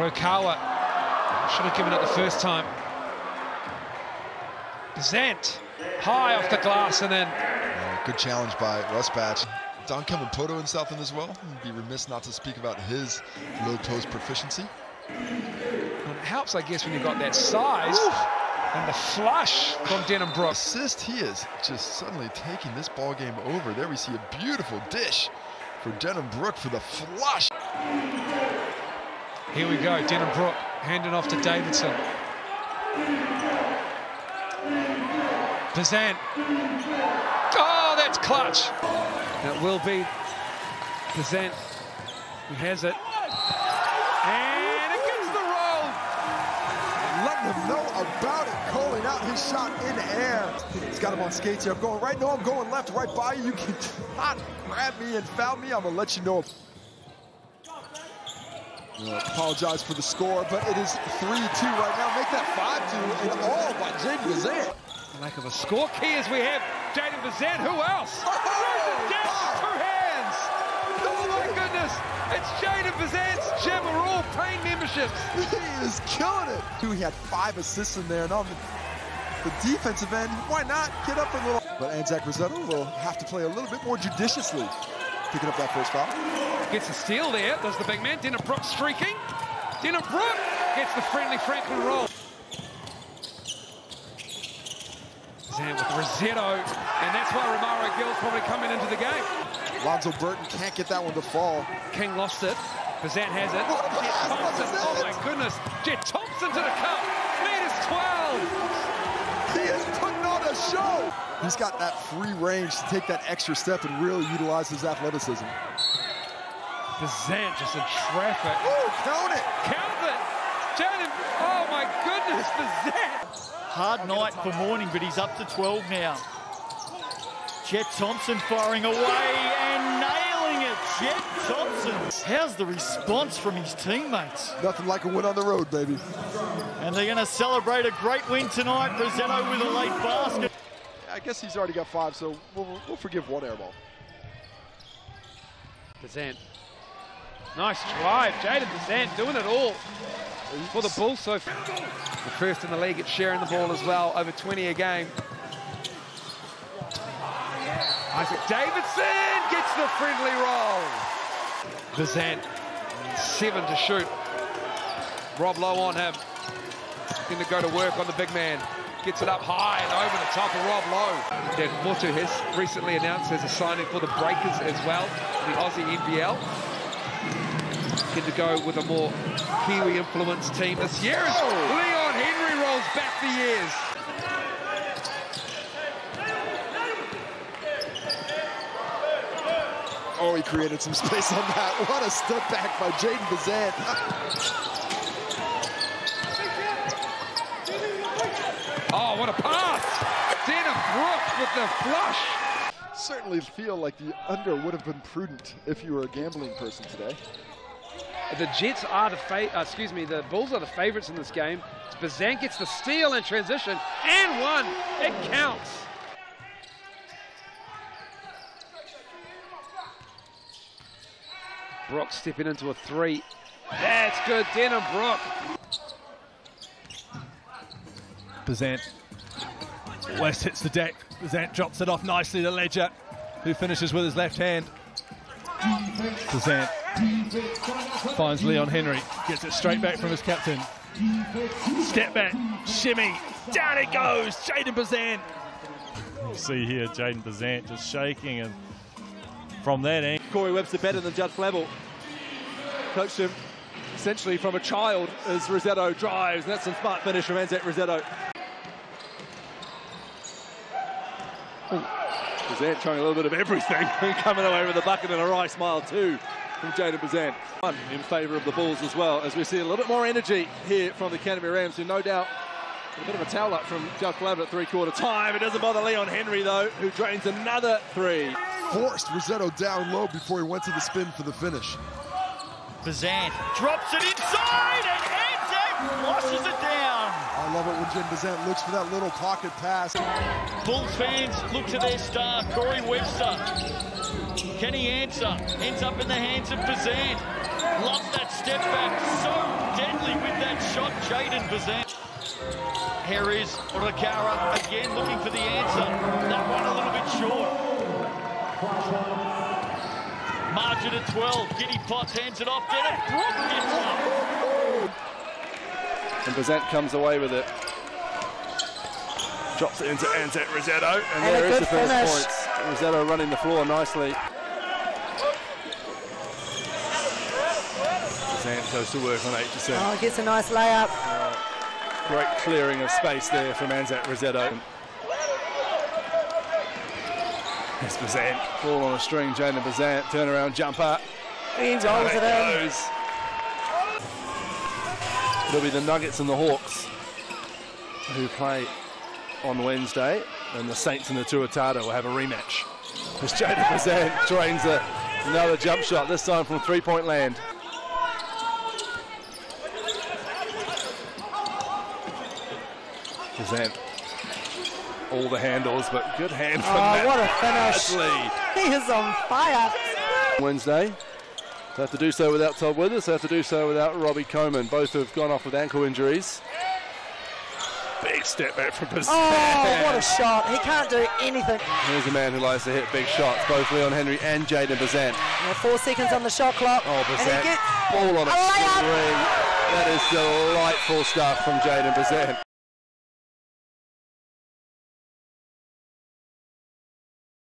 Rakara should have given it the first time. Bezzant high off the glass and then... Yeah, good challenge by Russ Batch. Don Kevin Poto himself in as well. It'd be remiss not to speak about his low post proficiency. Well, it helps, I guess, when you've got that size. Oof. And the flush from Denim Brook. Assist, he is just suddenly taking this ball game over. There we see a beautiful dish for Denim Brook for the flush. Here we go, Denim Brook handing off to Davidson. Bezzant. Oh, that's clutch. That will be Bezzant who has it. And it gets the roll. Letting him know about it, calling out his shot in the air. He's got him on skates here. I'm going right now, I'm going left, right by you. You cannot grab me and foul me. I'm gonna let you know. I apologize for the score, but it is 3-2 right now. Make that 5-2 and all by Jayden Bezzant. Lack of a score key as we have Jayden Bezzant. Who else? Oh, down, two hands. Oh my goodness! It's Jayden Bezzant's gym. We're all paying memberships. He is killing it. Dude, he had 5 assists in there, and on the defensive end, why not get up a little? But Anzac Rosetto will have to play a little bit more judiciously. Picking up that first foul. Gets a steal there, does the big man. Denim Brook streaking. Denim Brook gets the friendly Franklin roll. Bezzant with Rosetto, and that's why Romaro Gill's probably coming into the game. Lonzo Burton can't get that one to fall. King lost it. Bezzant has it. Jet Thompson, oh my goodness. Jet Thompson to the cup. -12. He is putting on a show. He's got that free range to take that extra step and really utilize his athleticism. Bezzant just in traffic. Ooh, count it! Count it! Jayden, oh my goodness, Bezzant! Hard night for Morning, but he's up to 12 now. Jet Thompson firing away and nailing it. Jet Thompson. How's the response from his teammates? Nothing like a win on the road, baby. And they're going to celebrate a great win tonight. Rosetto with a late basket. I guess he's already got 5, so we'll forgive one airball. Bezzant. Nice drive, Jayden Bezzant doing it all for the Bulls so far. The first in the league at sharing the ball as well, over 20 a game. Isaac Davidson gets the friendly roll. Bezzant, 7 to shoot. Rob Lowe on him, going to go to work on the big man. Gets it up high and over the top of Rob Lowe. Then Motu has recently announced there's a signing for the Breakers as well, the Aussie NBL. To go with a more Kiwi influenced team this year as Leon Henry rolls back the years. Oh, he created some space on that. What a step back by Jayden Bezzant. Oh, what a pass! Dana Brook with the flush. Certainly feel like the under would have been prudent if you were a gambling person today. The Jets are the Bulls are the favorites in this game. Bezzant gets the steal in transition and one. It counts. Brook stepping into a 3. That's good, Denim Brook. Bezzant almost hits the deck. Bezzant drops it off nicely to Ledger, who finishes with his left hand. Bezzant finds Leon Henry, gets it straight back from his captain. Step back, shimmy, down it goes, Jayden Bezzant. You see here Jayden Bezzant just shaking, and from that angle. Corey Webster better than Jack Flavell. Coached him essentially from a child as Rosetto drives, and that's a smart finish from Anzac Rosetto. Bezzant trying a little bit of everything, coming away with a bucket and a wry smile too from Jayden Bezzant. One in favour of the Bulls as well, as we see a little bit more energy here from the Canterbury Rams, who no doubt a bit of a towel up from Jack Flavell at three-quarter time. It doesn't bother Leon Henry though, who drains another 3. Forced Rosetto down low before he went to the spin for the finish. Bezzant drops it inside and Anzac washes it down. I love it when Jayden Bezzant looks for that little pocket pass. Bulls fans look to their star, Corey Webster. Can he answer? Ends up in the hands of Bezzant. Loves that step back. So dead. shot, Jayden Bezzant. Here is Rakara again looking for the answer. That one a little bit short. Margin at 12. Giddy Potts hands it off. Dana Brook gets up. And Bezzant comes away with it. Drops it into Anzac Rosetto. And there is the first points. Rosetto running the floor nicely. Goes to work on 8%. Oh, gets a nice layup. Great clearing of space there from Anzac Rosetto. It's Bezzant. Ball on a string, Jayden Bezzant. Turnaround jumper. Rolls it in. It'll be the Nuggets and the Hawks who play on Wednesday, and the Saints and the Tuatada will have a rematch. As Jayden Bezzant drains another jump shot, this time from three-point land. Bezzant, all the handles, but good hand from Matt. What a finish. He is on fire. Wednesday, they have to do so without Todd Withers, they have to do so without Robbie Coman. Both have gone off with ankle injuries. Big step back from Bezzant. Oh, what a shot. He can't do anything. Here's a man who likes to hit big shots, both Leon Henry and Jayden Bezzant. Now 4 seconds on the shot clock. Oh, Bezzant, ball on a string. That is delightful stuff from Jayden Bezzant.